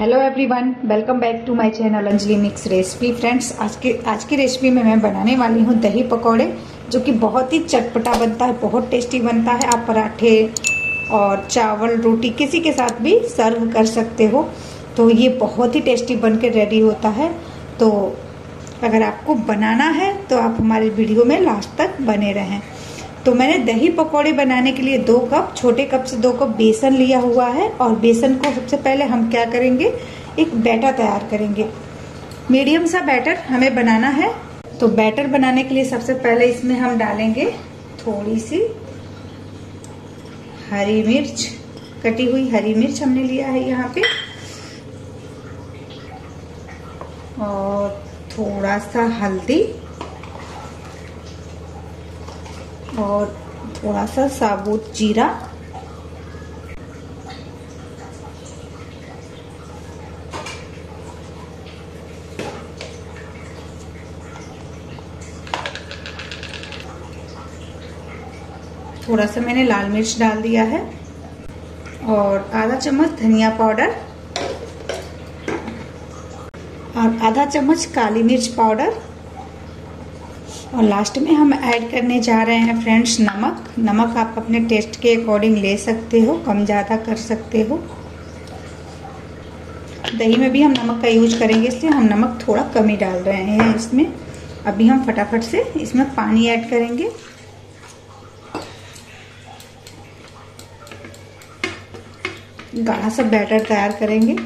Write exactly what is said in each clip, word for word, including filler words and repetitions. Hello everyone, welcome back to my channel Anjali mix recipe. Friends, आज की आज की रेसिपी में मैं बनाने वाली हूँ दही पकोड़े, जो कि बहुत ही चटपटा बनता है, बहुत टेस्टी बनता है। आप पराठे और चावल रोटी किसी के साथ भी सर्व कर सकते हो। तो ये बहुत ही टेस्टी बनकर रेडी होता है। तो अगर आपको बनाना है तो आप हमारे वीडियो में लास्ट तक बने रहें। तो मैंने दही पकोड़े बनाने के लिए दो कप छोटे कप से दो कप बेसन लिया हुआ है। और बेसन को सबसे पहले हम क्या करेंगे, एक बैटर तैयार करेंगे। मीडियम सा बैटर हमें बनाना है। तो बैटर बनाने के लिए सबसे पहले इसमें हम डालेंगे थोड़ी सी हरी मिर्च, कटी हुई हरी मिर्च हमने लिया है यहाँ पे, और थोड़ा सा हल्दी और थोड़ा सा साबुत जीरा। थोड़ा सा मैंने लाल मिर्च डाल दिया है और आधा चम्मच धनिया पाउडर और आधा चम्मच काली मिर्च पाउडर। और लास्ट में हम ऐड करने जा रहे हैं फ्रेंड्स नमक। नमक आप अपने टेस्ट के अकॉर्डिंग ले सकते हो, कम ज़्यादा कर सकते हो। दही में भी हम नमक का यूज करेंगे, इसलिए हम नमक थोड़ा कम ही डाल रहे हैं इसमें। अभी हम फटाफट से इसमें पानी ऐड करेंगे। गाढ़ा सा बैटर तैयार करेंगे।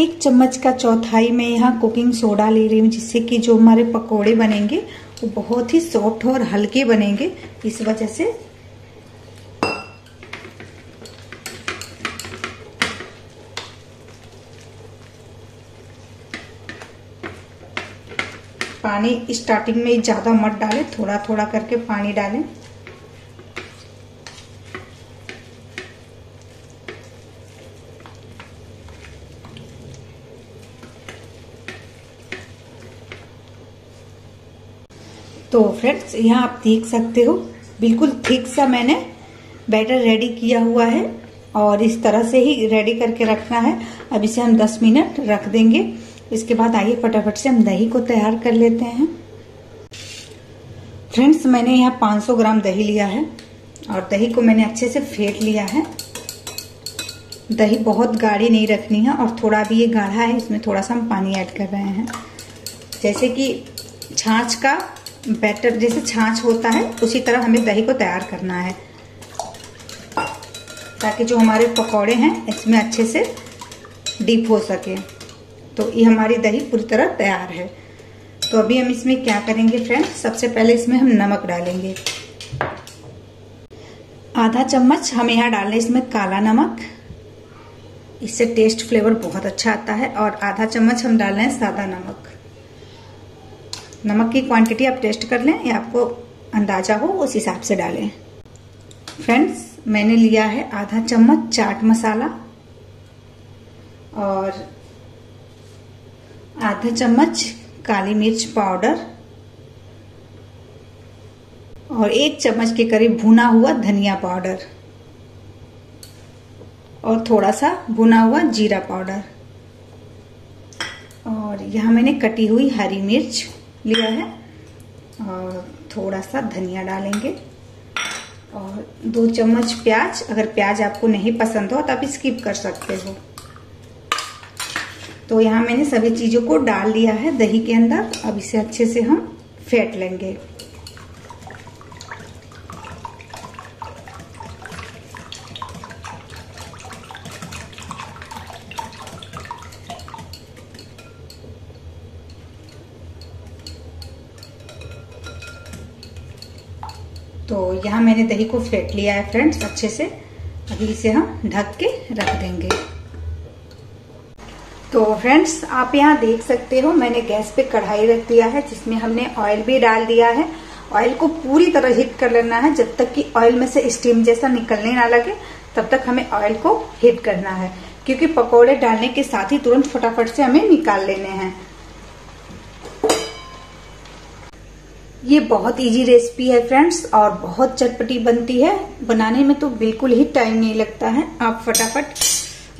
एक चम्मच का चौथाई मैं यहाँ कुकिंग सोडा ले रही हूँ, जिससे कि जो हमारे पकोड़े बनेंगे वो बहुत ही सॉफ्ट और हल्के बनेंगे। इस वजह से पानी स्टार्टिंग में ज़्यादा मत डालें, थोड़ा थोड़ा करके पानी डालें। तो फ्रेंड्स, यहाँ आप देख सकते हो बिल्कुल थिक सा मैंने बैटर रेडी किया हुआ है और इस तरह से ही रेडी करके रखना है। अब इसे हम दस मिनट रख देंगे। इसके बाद आइए फटाफट से हम दही को तैयार कर लेते हैं। फ्रेंड्स, मैंने यहाँ पाँच सौ ग्राम दही लिया है और दही को मैंने अच्छे से फेंट लिया है। दही बहुत गाढ़ी नहीं रखनी है और थोड़ा भी ये गाढ़ा है, इसमें थोड़ा सा हम पानी ऐड कर रहे हैं। जैसे कि छाछ का बैटर, जैसे छाछ होता है, उसी तरह हमें दही को तैयार करना है, ताकि जो हमारे पकौड़े हैं इसमें अच्छे से डीप हो सके। तो ये हमारी दही पूरी तरह तैयार है। तो अभी हम इसमें क्या करेंगे फ्रेंड्स, सबसे पहले इसमें हम नमक डालेंगे। आधा चम्मच हम यहाँ डाल रहे हैं इसमें काला नमक, इससे टेस्ट फ्लेवर बहुत अच्छा आता है। और आधा चम्मच हम डाल रहे हैं सादा नमक। नमक की क्वांटिटी आप टेस्ट कर लें, या आपको अंदाज़ा हो उस हिसाब से डालें। फ्रेंड्स, मैंने लिया है आधा चम्मच चाट मसाला और आधा चम्मच काली मिर्च पाउडर और एक चम्मच के करीब भुना हुआ धनिया पाउडर और थोड़ा सा भुना हुआ जीरा पाउडर। और यहाँ मैंने कटी हुई हरी मिर्च लिया है और थोड़ा सा धनिया डालेंगे और दो चम्मच प्याज। अगर प्याज आपको नहीं पसंद हो तो आप स्किप कर सकते हो। तो यहाँ मैंने सभी चीज़ों को डाल लिया है दही के अंदर। अब इसे अच्छे से हम फेंट लेंगे। तो यहाँ मैंने दही को फेंट लिया है फ्रेंड्स अच्छे से। अभी इसे हम ढक के रख देंगे। तो फ्रेंड्स, आप यहाँ देख सकते हो मैंने गैस पे कढ़ाई रख दिया है, जिसमें हमने ऑयल भी डाल दिया है। ऑयल को पूरी तरह हीट कर लेना है, जब तक कि ऑयल में से स्टीम जैसा निकलने ना लगे, तब तक हमें ऑयल को हीट करना है, क्योंकि पकौड़े डालने के साथ ही तुरंत फटाफट से हमें निकाल लेने हैं। ये बहुत इजी रेसिपी है फ्रेंड्स और बहुत चटपटी बनती है। बनाने में तो बिल्कुल ही टाइम नहीं लगता है। आप फटाफट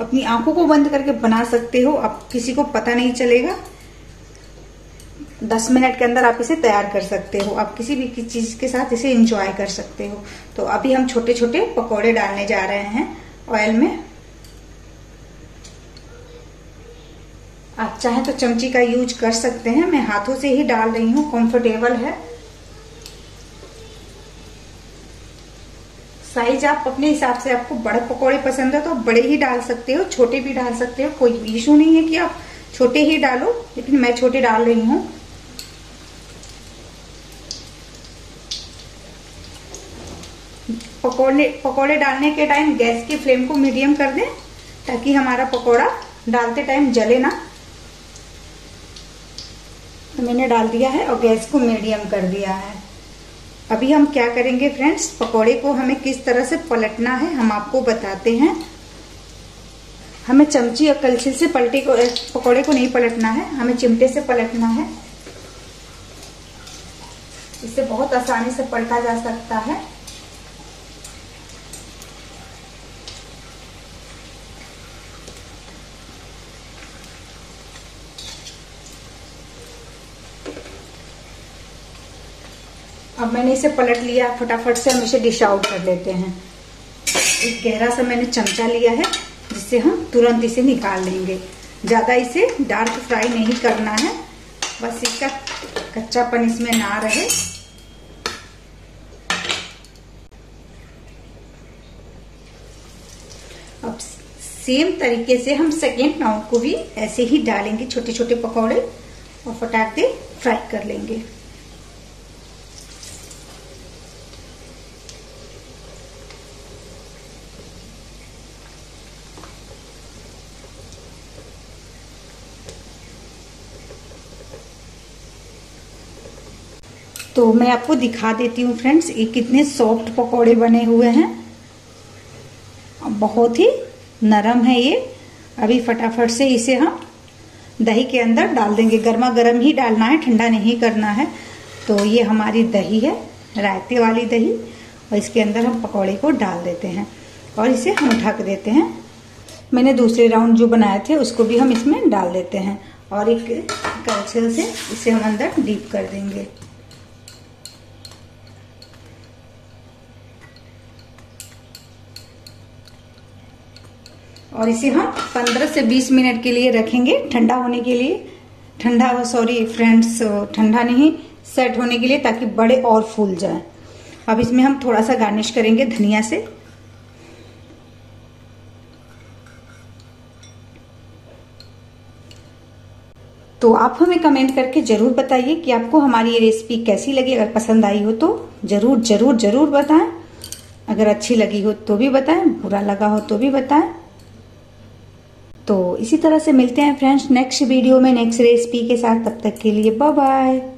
अपनी आंखों को बंद करके बना सकते हो, आप किसी को पता नहीं चलेगा। दस मिनट के अंदर आप इसे तैयार कर सकते हो। आप किसी भी चीज के साथ इसे एंजॉय कर सकते हो। तो अभी हम छोटे छोटे पकौड़े डालने जा रहे हैं ऑयल में। आप चाहे तो चमची का यूज कर सकते हैं, मैं हाथों से ही डाल रही हूँ, कंफर्टेबल है। साइज आप अपने हिसाब से, आपको बड़े पकौड़े पसंद है तो बड़े ही डाल सकते हो, छोटे भी डाल सकते हो, कोई इशू नहीं है कि आप छोटे ही डालो, लेकिन मैं छोटे डाल रही हूँ। पकौड़े पकौड़े डालने के टाइम गैस की फ्लेम को मीडियम कर दें ताकि हमारा पकौड़ा डालते टाइम जले ना। तो मैंने डाल दिया है और गैस को मीडियम कर दिया है। अभी हम क्या करेंगे फ्रेंड्स, पकौड़े को हमें किस तरह से पलटना है हम आपको बताते हैं। हमें चमची और कलछी से पलटे को पकौड़े को नहीं पलटना है, हमें चिमटे से पलटना है। इससे बहुत आसानी से पलटा जा सकता है। अब मैंने इसे पलट लिया, फटाफट से हम इसे डिश आउट कर लेते हैं। एक गहरा सा मैंने चमचा लिया है जिससे हम तुरंत इसे निकाल लेंगे। ज़्यादा इसे डार्क फ्राई नहीं करना है, बस इसका कच्चापन इसमें ना रहे। अब सेम तरीके से हम सेकेंड राउंड को भी ऐसे ही डालेंगे, छोटे छोटे पकौड़े, और फटाक से फ्राई कर लेंगे। तो मैं आपको दिखा देती हूँ फ्रेंड्स, ये कितने सॉफ्ट पकोड़े बने हुए हैं, बहुत ही नरम है ये। अभी फटाफट से इसे हम दही के अंदर डाल देंगे। गर्मा गर्म ही डालना है, ठंडा नहीं करना है। तो ये हमारी दही है, रायते वाली दही, और इसके अंदर हम पकोड़े को डाल देते हैं और इसे हम ढक देते हैं। मैंने दूसरे राउंड जो बनाए थे उसको भी हम इसमें डाल देते हैं और एक कलछल से इसे हम अंदर डीप कर देंगे। और इसे हम पंद्रह से बीस मिनट के लिए रखेंगे ठंडा होने के लिए। ठंडा सॉरी फ्रेंड्स ठंडा नहीं, सेट होने के लिए, ताकि बड़े और फूल जाए। अब इसमें हम थोड़ा सा गार्निश करेंगे धनिया से। तो आप हमें कमेंट करके जरूर बताइए कि आपको हमारी ये रेसिपी कैसी लगी। अगर पसंद आई हो तो जरूर जरूर जरूर बताएं। अगर अच्छी लगी हो तो भी बताएं, बुरा लगा हो तो भी बताएं। तो इसी तरह से मिलते हैं फ्रेंड्स नेक्स्ट वीडियो में नेक्स्ट रेसिपी के साथ। तब तक के लिए बाय बाय।